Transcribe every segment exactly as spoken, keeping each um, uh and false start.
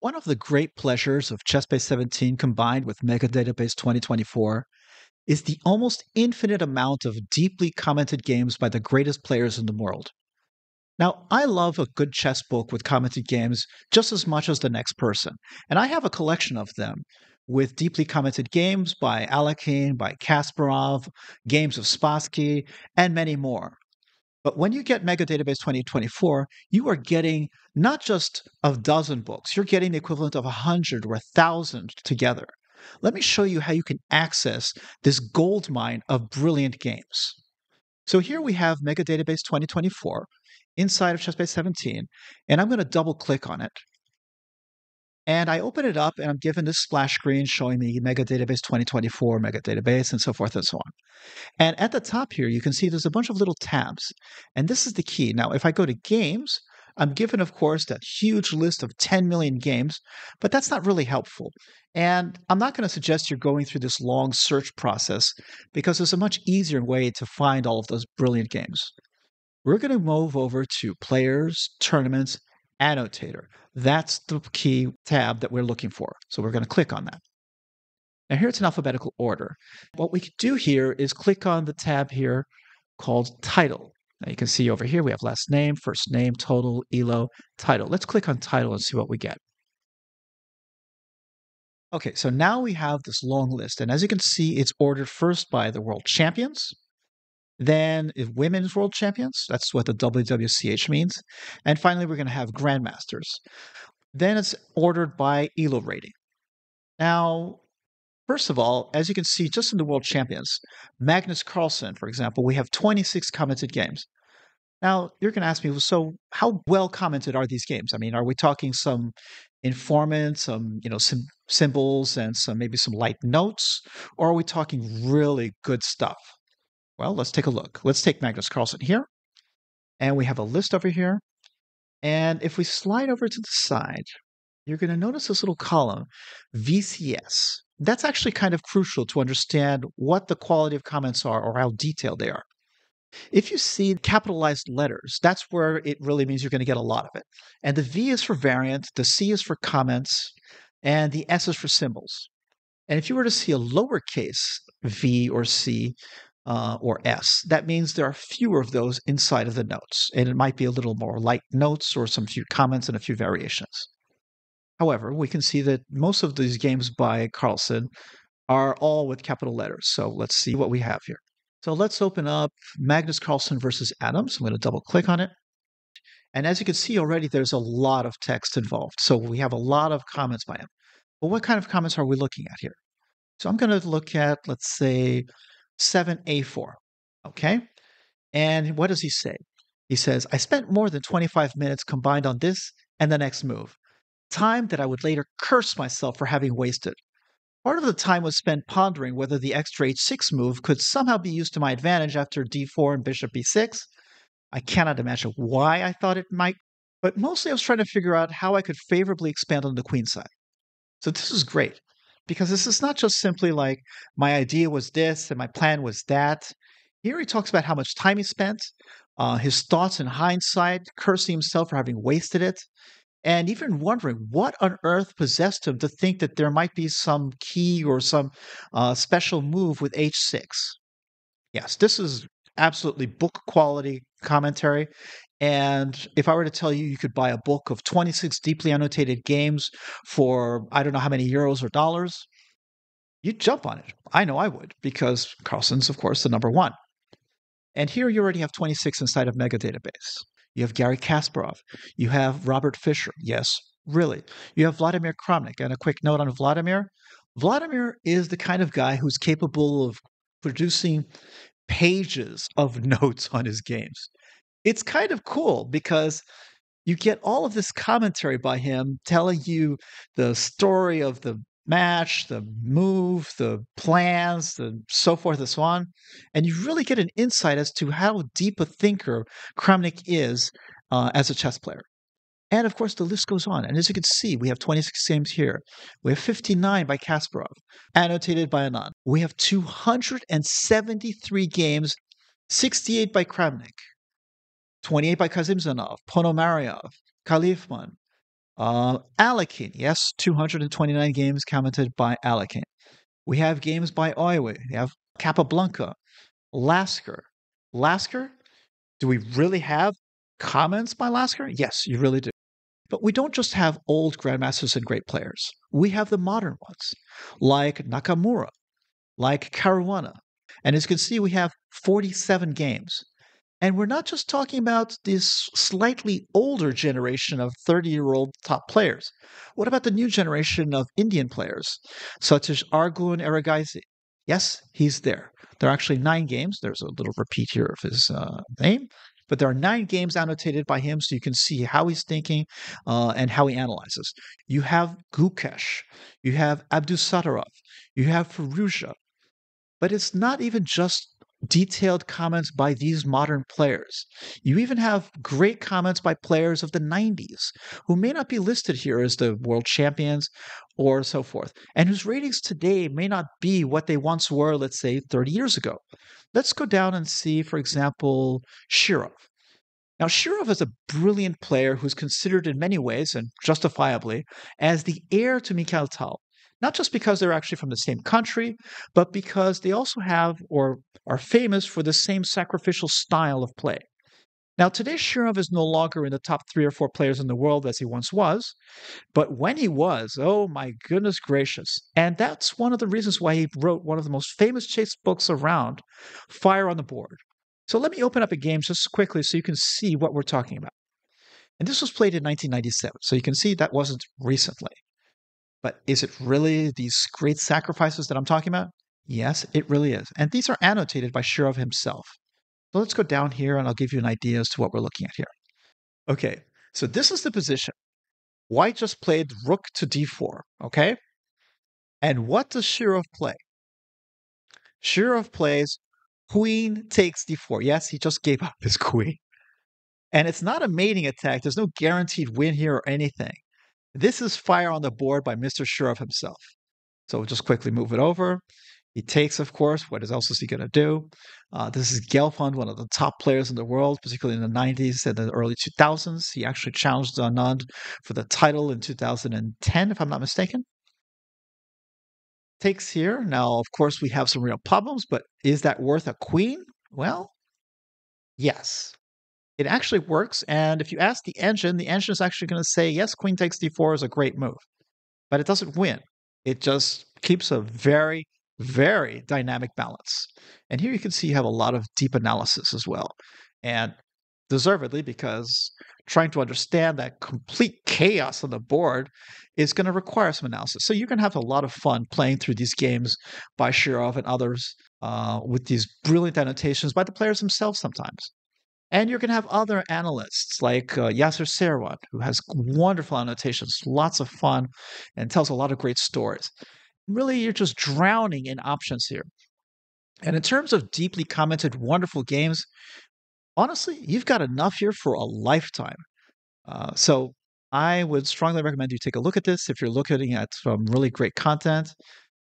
One of the great pleasures of ChessBase seventeen combined with Mega Database twenty twenty-four is the almost infinite amount of deeply commented games by the greatest players in the world. Now, I love a good chess book with commented games just as much as the next person, and I have a collection of them with deeply commented games by Alekhine, by Kasparov, games of Spassky, and many more. But when you get Mega Database twenty twenty-four, you are getting not just a dozen books, you're getting the equivalent of a hundred or a thousand together. Let me show you how you can access this gold mine of brilliant games. So here we have Mega Database twenty twenty-four inside of ChessBase seventeen, and I'm going to double click on it. And I open it up and I'm given this splash screen showing me Mega Database twenty twenty-four, Mega Database, and so forth and so on. And at the top here, you can see there's a bunch of little tabs. And this is the key. Now, if I go to games, I'm given, of course, that huge list of ten million games, but that's not really helpful. And I'm not going to suggest you're going through this long search process because there's a much easier way to find all of those brilliant games. We're going to move over to Players, Tournaments, Annotator. That's the key tab that we're looking for. So we're going to click on that. Now here it's in alphabetical order. What we can do here is click on the tab here called Title. Now you can see over here we have last name, first name, total, E L O, title. Let's click on title and see what we get. Okay, so now we have this long list. And as you can see, it's ordered first by the world champions. Then women's world champions, that's what the W W C H means. And finally, we're going to have grandmasters. Then it's ordered by E L O rating. Now, first of all, as you can see, just in the world champions, Magnus Carlsen, for example, we have twenty-six commented games. Now, you're going to ask me, well, so how well commented are these games? I mean, are we talking some informant, some, you know, some symbols and some maybe some light notes, or are we talking really good stuff? Well, let's take a look. Let's take Magnus Carlsen here. And we have a list over here. And if we slide over to the side, you're going to notice this little column, V C S. That's actually kind of crucial to understand what the quality of comments are or how detailed they are. If you see capitalized letters, that's where it really means you're going to get a lot of it. And the V is for variant, the C is for comments, and the S is for symbols. And if you were to see a lowercase v or c, Uh, or S. That means there are fewer of those inside of the notes, and it might be a little more light notes or some few comments and a few variations. However, we can see that most of these games by Carlsen are all with capital letters. So let's see what we have here. So let's open up Magnus Carlsen versus Adams. I'm going to double click on it. And as you can see already, there's a lot of text involved. So we have a lot of comments by him. But what kind of comments are we looking at here? So I'm going to look at, let's say, seven A four, okay? And what does he say? He says, I spent more than twenty-five minutes combined on this and the next move, time that I would later curse myself for having wasted. Part of the time was spent pondering whether the extra H six move could somehow be used to my advantage after D four and bishop B six. I cannot imagine why I thought it might, but mostly I was trying to figure out how I could favorably expand on the queen side. So this is great. Because this is not just simply like, my idea was this and my plan was that. Here he talks about how much time he spent, uh, his thoughts in hindsight, cursing himself for having wasted it, and even wondering what on earth possessed him to think that there might be some key or some uh, special move with H six. Yes, this is absolutely book quality commentary. And if I were to tell you, you could buy a book of twenty-six deeply annotated games for I don't know how many euros or dollars, you'd jump on it. I know I would, because Carlsen's, of course, the number one. And here you already have twenty-six inside of Mega Database. You have Garry Kasparov. You have Robert Fischer. Yes, really. You have Vladimir Kramnik. And a quick note on Vladimir. Vladimir is the kind of guy who's capable of producing pages of notes on his games. It's kind of cool because you get all of this commentary by him telling you the story of the match, the move, the plans, the so forth and so on. And you really get an insight as to how deep a thinker Kramnik is uh, as a chess player. And of course, the list goes on. And as you can see, we have twenty-six games here. We have fifty-nine by Kasparov, annotated by Anand. We have two hundred seventy-three games, sixty-eight by Kramnik. twenty-eight by Kazimzhanov, Ponomaryov, Khalifman, Uh, Alekhine, yes, two hundred twenty-nine games commented by Alekhine. We have games by Oyewu. We have Capablanca, Lasker. Lasker, do we really have comments by Lasker? Yes, you really do. But we don't just have old grandmasters and great players. We have the modern ones, like Nakamura, like Caruana. And as you can see, we have forty-seven games. And we're not just talking about this slightly older generation of thirty-year-old top players. What about the new generation of Indian players, such as Argun Erigaisi? Yes, he's there. There are actually nine games. There's a little repeat here of his uh, name. But there are nine games annotated by him, so you can see how he's thinking uh, and how he analyzes. You have Gukesh. You have Abdussatarov. You have Firouzja. But it's not even just detailed comments by these modern players. You even have great comments by players of the nineties who may not be listed here as the world champions or so forth, and whose ratings today may not be what they once were, let's say, thirty years ago. Let's go down and see, for example, Shirov. Now, Shirov is a brilliant player who's considered in many ways, and justifiably, as the heir to Mikhail Tal. Not just because they're actually from the same country, but because they also have or are famous for the same sacrificial style of play. Now, today, Shirov is no longer in the top three or four players in the world as he once was. But when he was, oh my goodness gracious. And that's one of the reasons why he wrote one of the most famous chess books around, Fire on the Board. So let me open up a game just quickly so you can see what we're talking about. And this was played in nineteen ninety-seven, so you can see that wasn't recently. But is it really these great sacrifices that I'm talking about? Yes, it really is. And these are annotated by Shirov himself. So let's go down here and I'll give you an idea as to what we're looking at here. Okay, so this is the position. White just played rook to d four, okay? And what does Shirov play? Shirov plays queen takes d four. Yes, he just gave up his queen. And it's not a mating attack. There's no guaranteed win here or anything. This is Fire on the Board by Mister Shirov himself. So we'll just quickly move it over. He takes, of course. What else is he going to do? Uh, this is Gelfand, one of the top players in the world, particularly in the nineties and the early two thousands. He actually challenged Anand for the title in two thousand ten, if I'm not mistaken. Takes here. Now, of course, we have some real problems, but is that worth a queen? Well, yes. It actually works, and if you ask the engine, the engine is actually going to say, yes, queen takes d four is a great move, but it doesn't win. It just keeps a very, very dynamic balance. And here you can see you have a lot of deep analysis as well, and deservedly, because trying to understand that complete chaos on the board is going to require some analysis. So you're going to have a lot of fun playing through these games by Shirov and others uh, with these brilliant annotations by the players themselves sometimes. And you're going to have other analysts like uh, Yasser Serwan, who has wonderful annotations, lots of fun, and tells a lot of great stories. Really, you're just drowning in options here. And in terms of deeply commented, wonderful games, honestly, you've got enough here for a lifetime. Uh, so I would strongly recommend you take a look at this if you're looking at some really great content.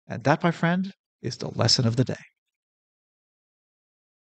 And that, my friend, is the lesson of the day.